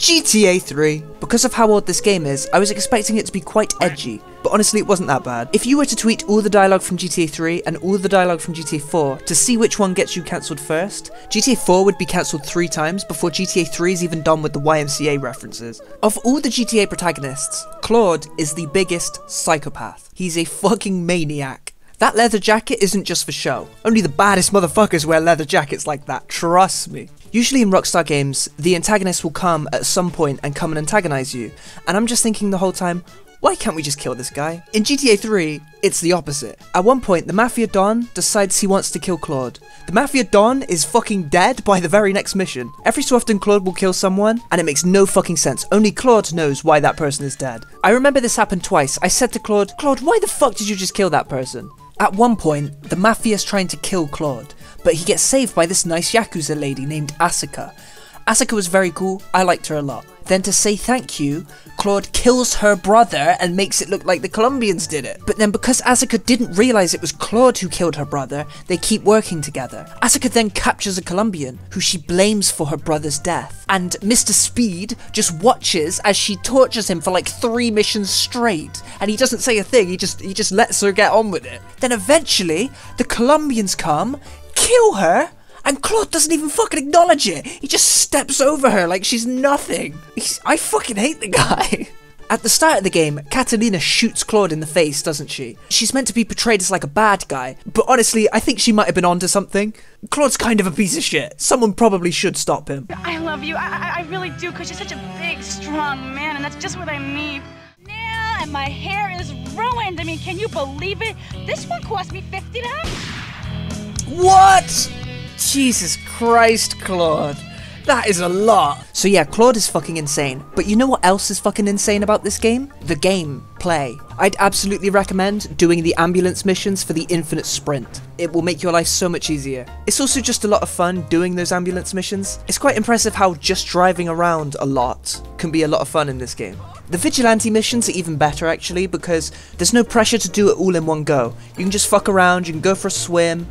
GTA 3. Because of how old this game is, I was expecting it to be quite edgy, but honestly it wasn't that bad. If you were to tweet all the dialogue from GTA 3 and all the dialogue from GTA 4 to see which one gets you cancelled first, GTA 4 would be cancelled 3 times before GTA 3 is even done with the YMCA references. Of all the GTA protagonists, Claude is the biggest psychopath. He's a fucking maniac. That leather jacket isn't just for show. Only the baddest motherfuckers wear leather jackets like that, trust me. Usually in Rockstar Games, the antagonist will come at some point and come and antagonize you, and I'm just thinking the whole time, why can't we just kill this guy? In GTA 3, it's the opposite. At one point, the Mafia Don decides he wants to kill Claude. The Mafia Don is fucking dead by the very next mission. Every so often Claude will kill someone, and it makes no fucking sense. Only Claude knows why that person is dead. I remember this happened twice. I said to Claude, "Claude, why the fuck did you just kill that person?" At one point, the Mafia's trying to kill Claude, but he gets saved by this nice Yakuza lady named Asuka. Asuka was very cool, I liked her a lot. Then to say thank you, Claude kills her brother and makes it look like the Colombians did it. But then because Asuka didn't realise it was Claude who killed her brother, they keep working together. Asuka then captures a Colombian, who she blames for her brother's death. And Mr. Speed just watches as she tortures him for like 3 missions straight. And he doesn't say a thing, he just lets her get on with it. Then eventually, the Colombians come, kill her, and Claude doesn't even fucking acknowledge it. He just steps over her like she's nothing. I fucking hate the guy. At the start of the game, Catalina shoots Claude in the face, doesn't she? She's meant to be portrayed as like a bad guy, but honestly, I think she might have been onto something. Claude's kind of a piece of shit. Someone probably should stop him. I love you, I really do, because you're such a big, strong man, and that's just what I mean. Now, and my hair is ruined. I mean, can you believe it? This one cost me $50. What? Jesus Christ, Claude. That is a lot. So yeah, Claude is fucking insane. But you know what else is fucking insane about this game? The gameplay. I'd absolutely recommend doing the ambulance missions for the infinite sprint. It will make your life so much easier. It's also just a lot of fun doing those ambulance missions. It's quite impressive how just driving around a lot can be a lot of fun in this game. The vigilante missions are even better actually, because there's no pressure to do it all in one go. You can just fuck around, you can go for a swim,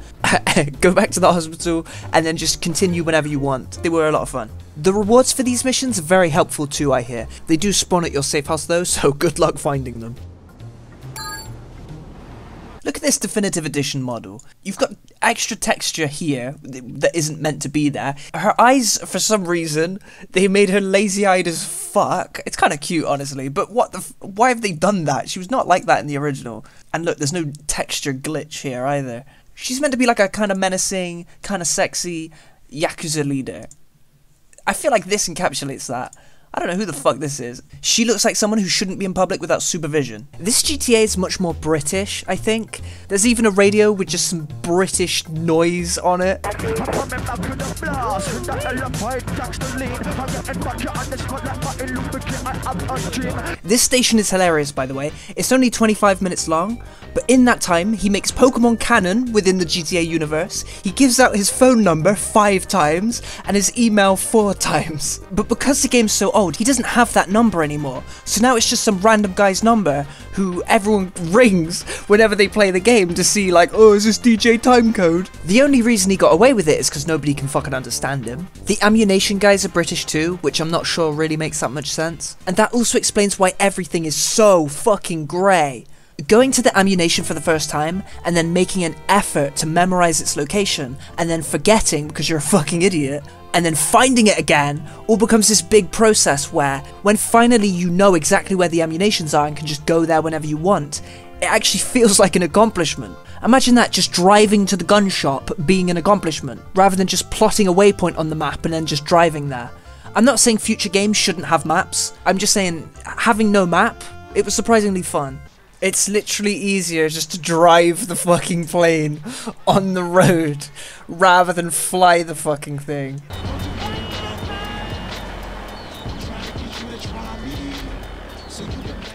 go back to the hospital, and then just continue whenever you want. They were a lot of fun. The rewards for these missions are very helpful too, I hear. They do spawn at your safe house though, so good luck finding them. Look at this Definitive Edition model. You've got extra texture here that isn't meant to be there. Her eyes, for some reason, they made her lazy-eyed as fuck. It's kind of cute, honestly, but what the f why have they done that? She was not like that in the original. And look, there's no texture glitch here either. She's meant to be like a kind of menacing, kind of sexy Yakuza leader. I feel like this encapsulates that. I don't know who the fuck this is. She looks like someone who shouldn't be in public without supervision. This GTA is much more British, I think. There's even a radio with just some British noise on it. This station is hilarious, by the way. It's only 25 minutes long, but in that time, he makes Pokémon canon within the GTA universe. He gives out his phone number 5 times and his email 4 times. But because the game's so old, he doesn't have that number anymore, so now it's just some random guy's number who everyone rings whenever they play the game to see like, oh, is this DJ Timecode? The only reason he got away with it is because nobody can fucking understand him. The Ammunation guys are British too, which I'm not sure really makes that much sense, and that also explains why everything is so fucking grey. Going to the Ammunation for the first time, and then making an effort to memorise its location, and then forgetting because you're a fucking idiot, and then finding it again, all becomes this big process where, when finally you know exactly where the ammunitions are and can just go there whenever you want, it actually feels like an accomplishment. Imagine that, just driving to the gun shop being an accomplishment, rather than just plotting a waypoint on the map and then just driving there. I'm not saying future games shouldn't have maps, I'm just saying, having no map, it was surprisingly fun. It's literally easier just to drive the fucking plane on the road rather than fly the fucking thing.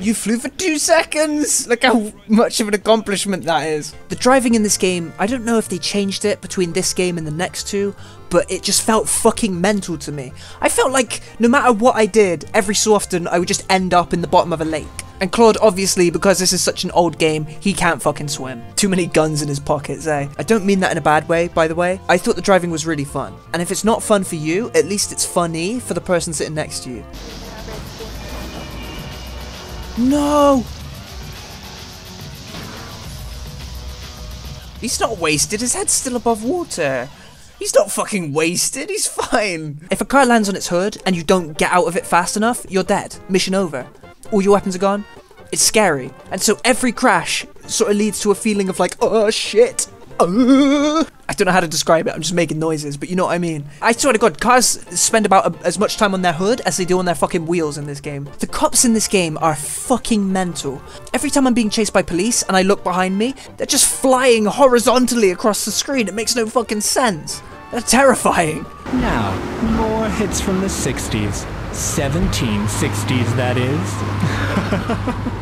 You flew for 2 seconds! Look how much of an accomplishment that is. The driving in this game, I don't know if they changed it between this game and the next two, but it just felt fucking mental to me. I felt like no matter what I did, every so often I would just end up in the bottom of a lake. And Claude, obviously, because this is such an old game, he can't fucking swim. Too many guns in his pockets, eh? I don't mean that in a bad way, by the way. I thought the driving was really fun. And if it's not fun for you, at least it's funny for the person sitting next to you. No! He's not wasted, his head's still above water. He's not fucking wasted, he's fine. If a car lands on its hood and you don't get out of it fast enough, you're dead. Mission over. All your weapons are gone. It's scary. And so every crash sort of leads to a feeling of like, oh shit. I don't know how to describe it, I'm just making noises, but you know what I mean. I swear to God, cars spend about as much time on their hood as they do on their fucking wheels in this game. The cops in this game are fucking mental. Every time I'm being chased by police and I look behind me, they're just flying horizontally across the screen. It makes no fucking sense. They're terrifying. Now, more hits from the 60s. 1760s, that is.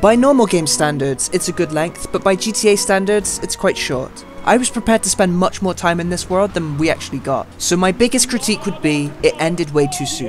By normal game standards, it's a good length, but by GTA standards, it's quite short. I was prepared to spend much more time in this world than we actually got, so my biggest critique would be, it ended way too soon.